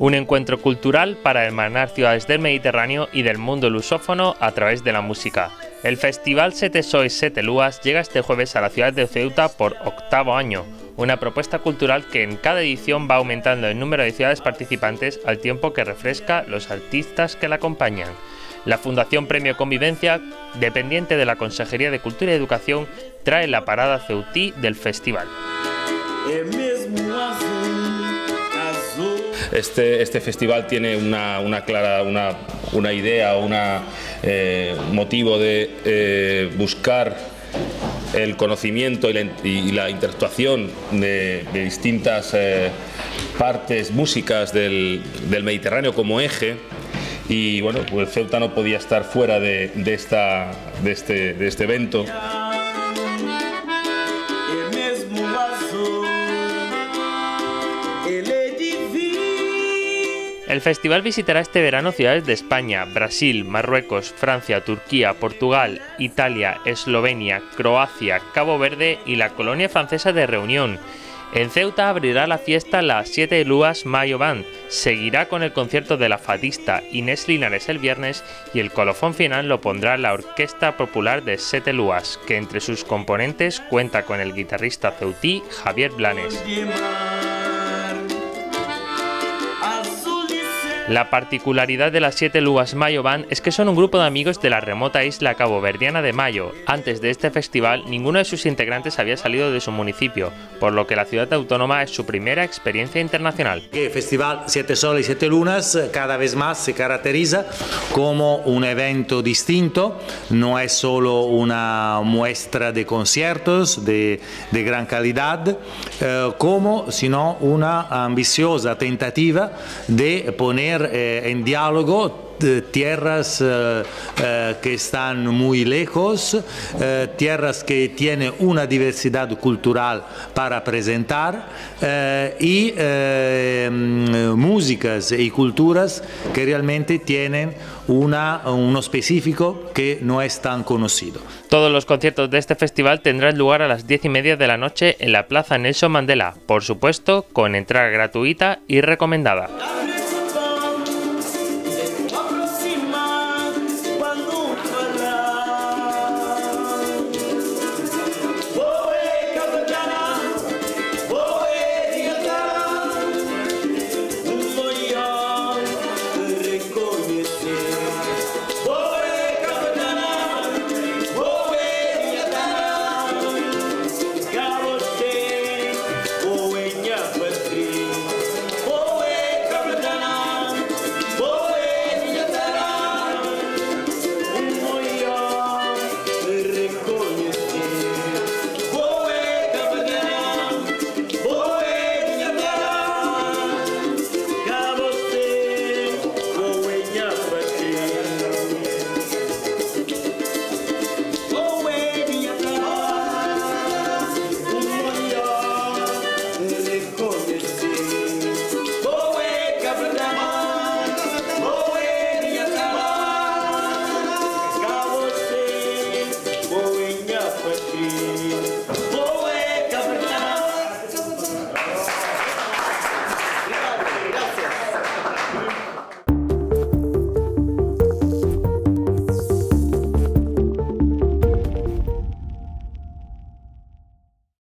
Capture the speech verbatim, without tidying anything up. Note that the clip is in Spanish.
un encuentro cultural para hermanar ciudades del Mediterráneo y del mundo lusófono a través de la música. El Festival Sete Sóis Sete Luas llega este jueves a la ciudad de Ceuta por octavo año, una propuesta cultural que en cada edición va aumentando el número de ciudades participantes al tiempo que refresca los artistas que la acompañan. La Fundación Premio Convivencia, dependiente de la Consejería de Cultura y Educación, trae la parada ceutí del festival. Este, este festival tiene una, una clara una, una idea o un eh, motivo de eh, buscar el conocimiento y la, y la interactuación de, de distintas eh, partes músicas del, del Mediterráneo como eje. Y bueno, pues Ceuta no podía estar fuera de, de, esta, de, este, de este evento. El festival visitará este verano ciudades de España, Brasil, Marruecos, Francia, Turquía, Portugal, Italia, Eslovenia, Croacia, Cabo Verde y la colonia francesa de Reunión. En Ceuta abrirá la fiesta la Sete Luas Mayo Band, seguirá con el concierto de la fadista Inés Linares el viernes y el colofón final lo pondrá la Orquesta Popular de Sete Luas, que entre sus componentes cuenta con el guitarrista ceutí Javier Blanes. La particularidad de las Sete Luas Mayo Band es que son un grupo de amigos de la remota isla caboverdiana de Mayo. Antes de este festival, ninguno de sus integrantes había salido de su municipio, por lo que la ciudad autónoma es su primera experiencia internacional. El Festival Sete Sóis Sete Luas cada vez más se caracteriza como un evento distinto. No es solo una muestra de conciertos de, de gran calidad, eh, como sino una ambiciosa tentativa de poner en diálogo tierras eh, eh, que están muy lejos, eh, tierras que tienen una diversidad cultural para presentar eh, y eh, músicas y culturas que realmente tienen una, uno específico que no es tan conocido. Todos los conciertos de este festival tendrán lugar a las diez y media de la noche en la Plaza Nelson Mandela, por supuesto con entrada gratuita y recomendada. Thank you.